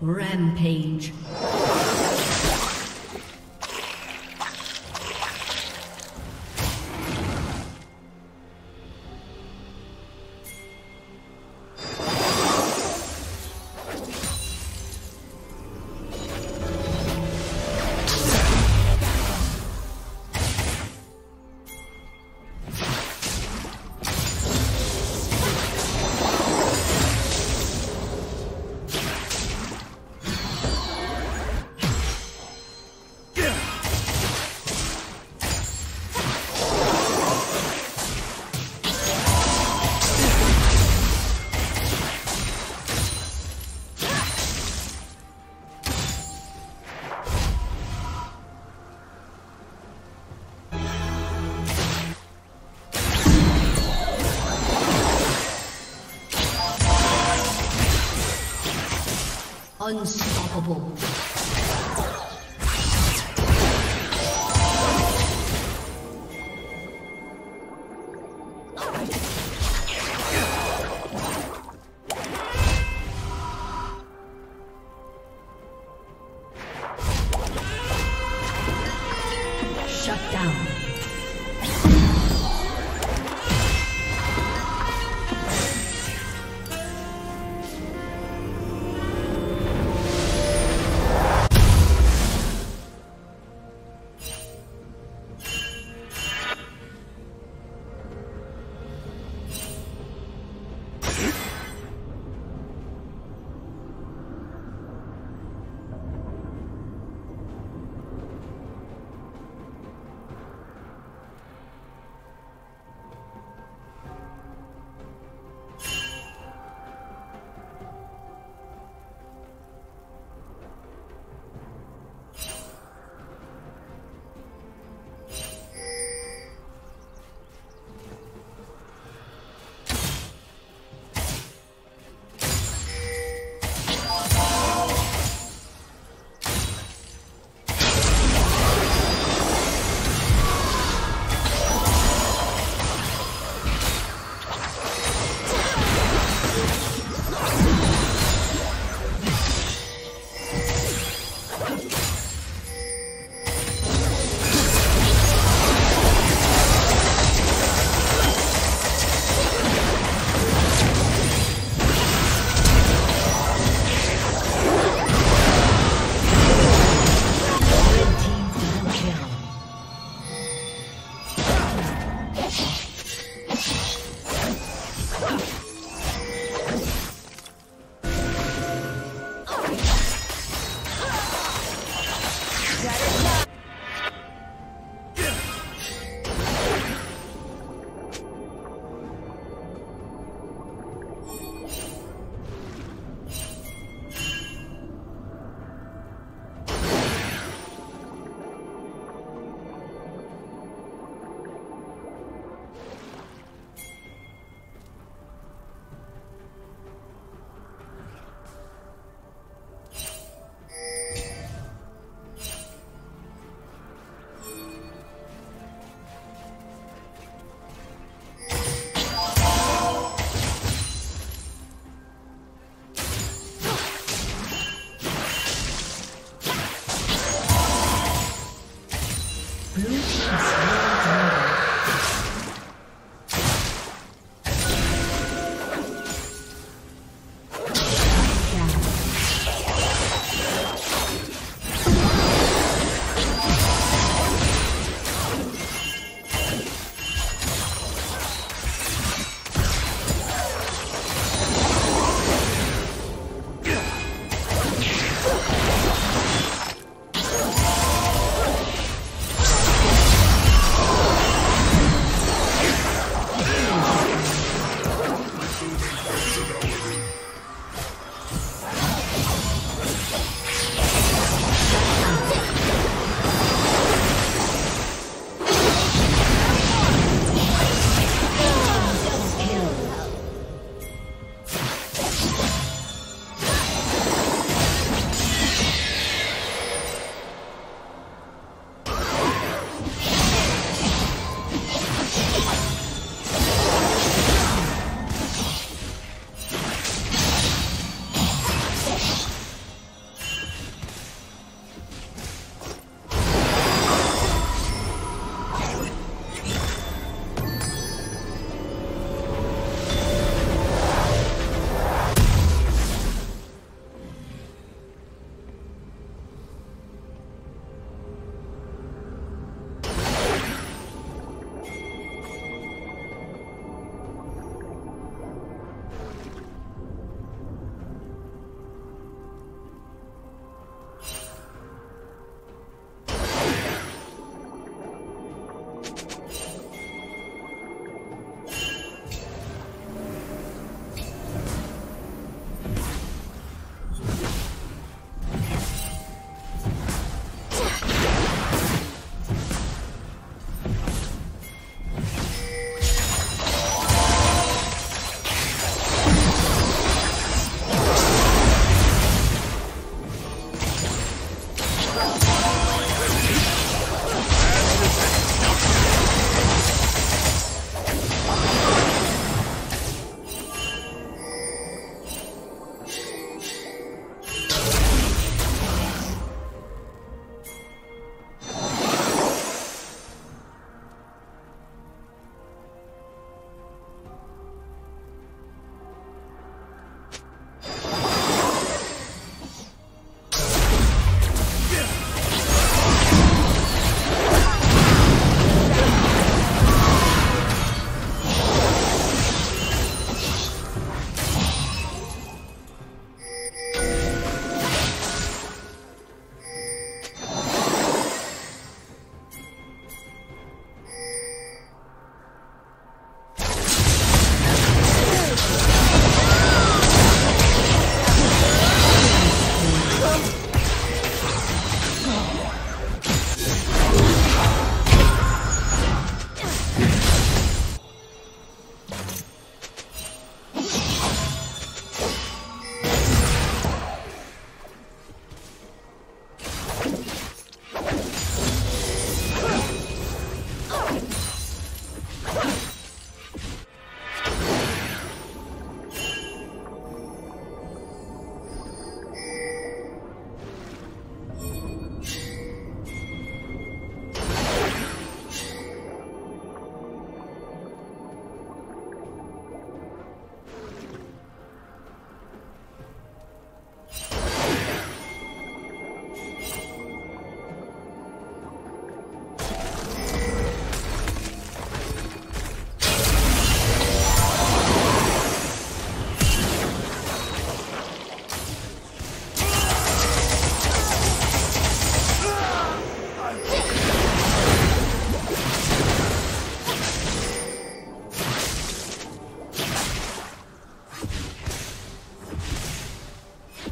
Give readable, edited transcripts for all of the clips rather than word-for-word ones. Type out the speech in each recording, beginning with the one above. Rampage. Unstoppable.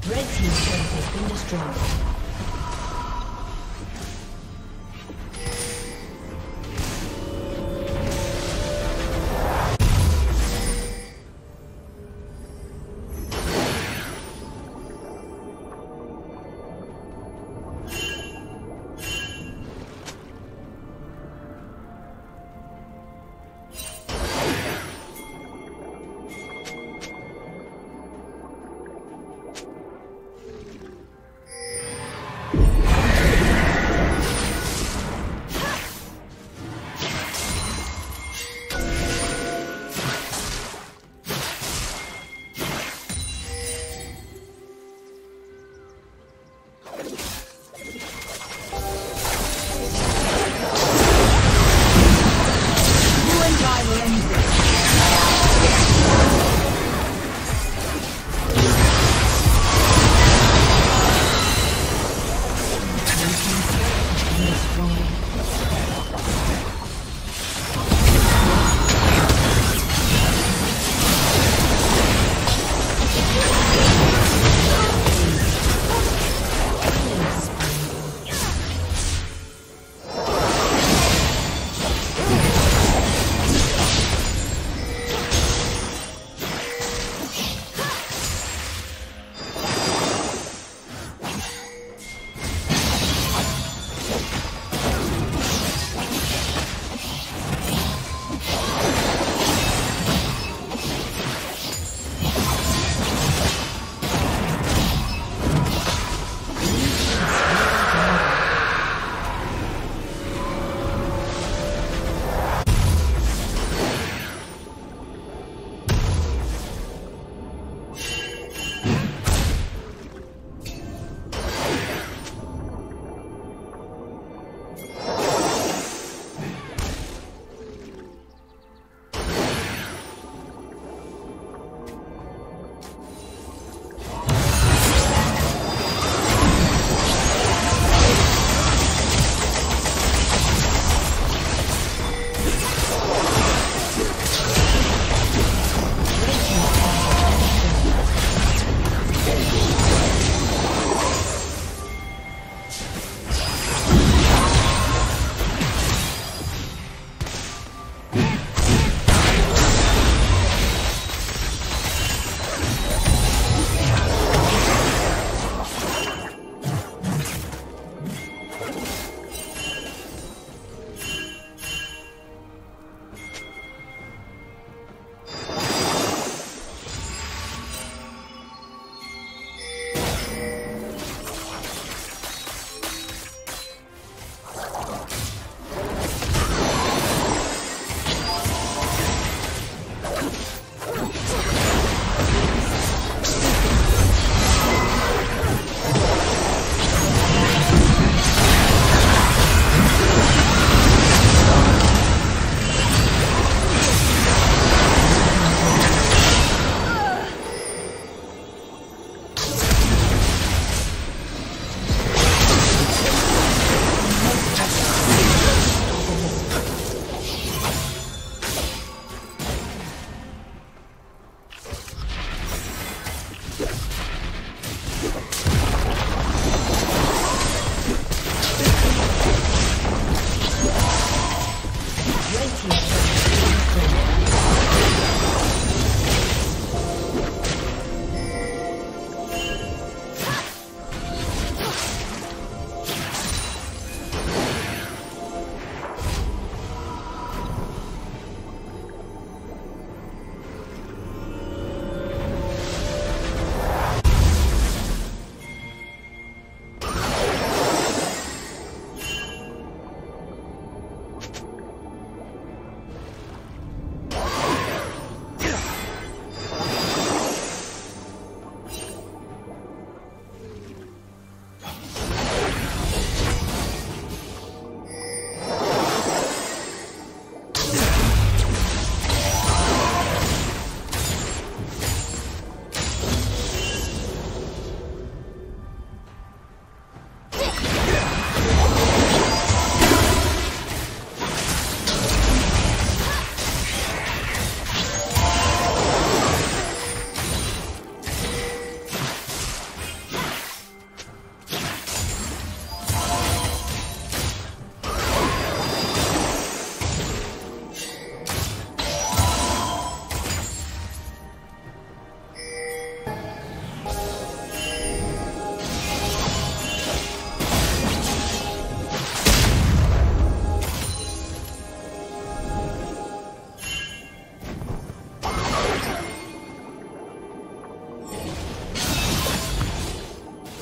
Red team's turret has been destroyed.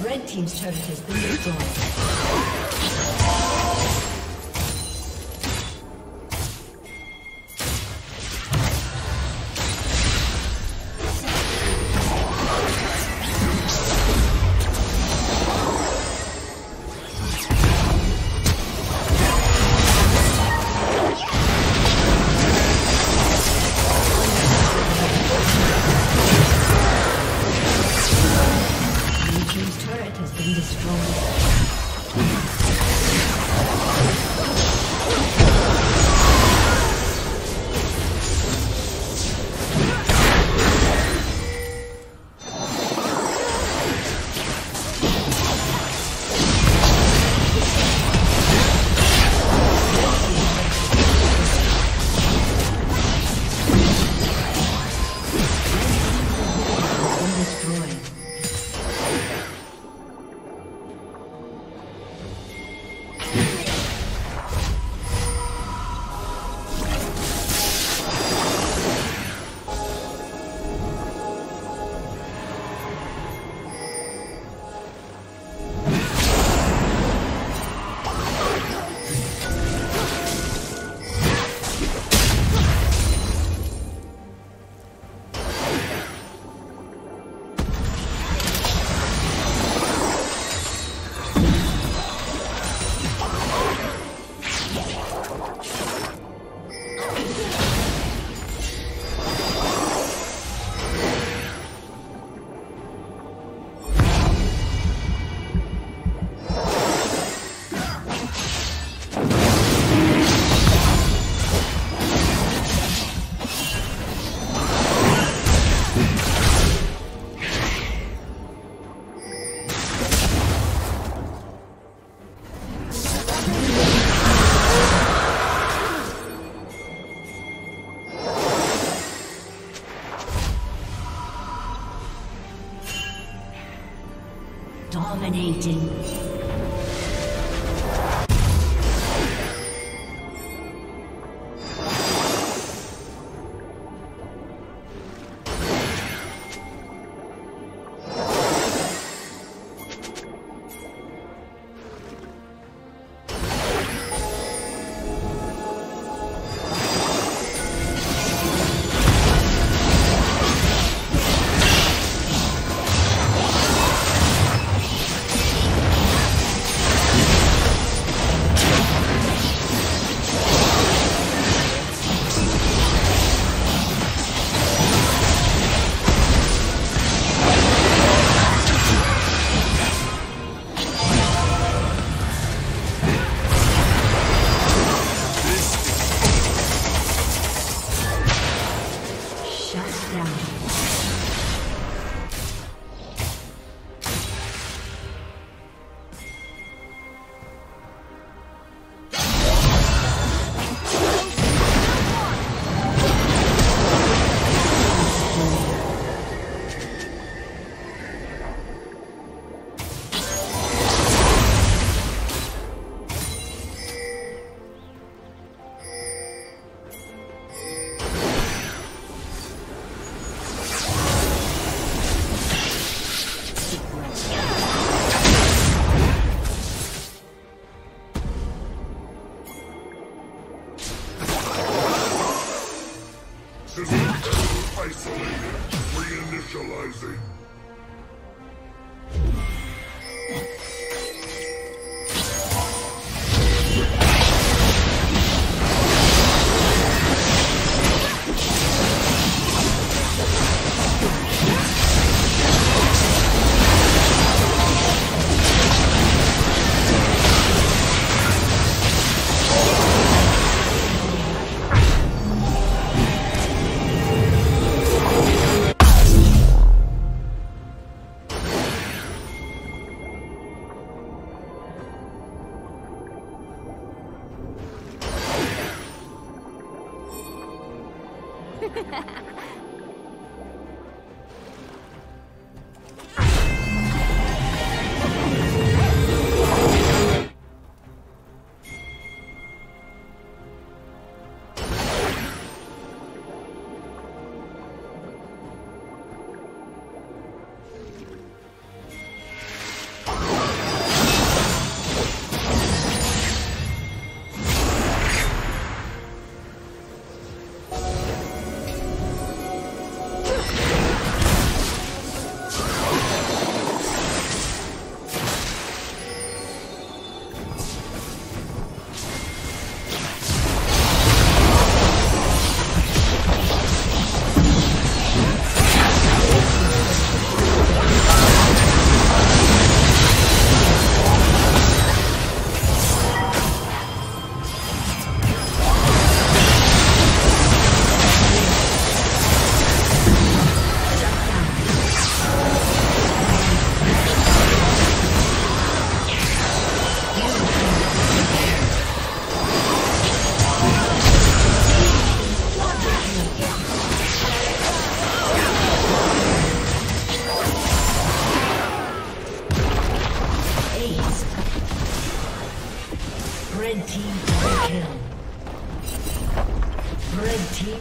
Red team's turret has been destroyed. Dominating. ace. Red team double kill. Red team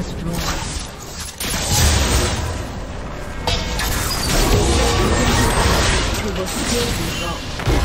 Destroy. You will still be wrong.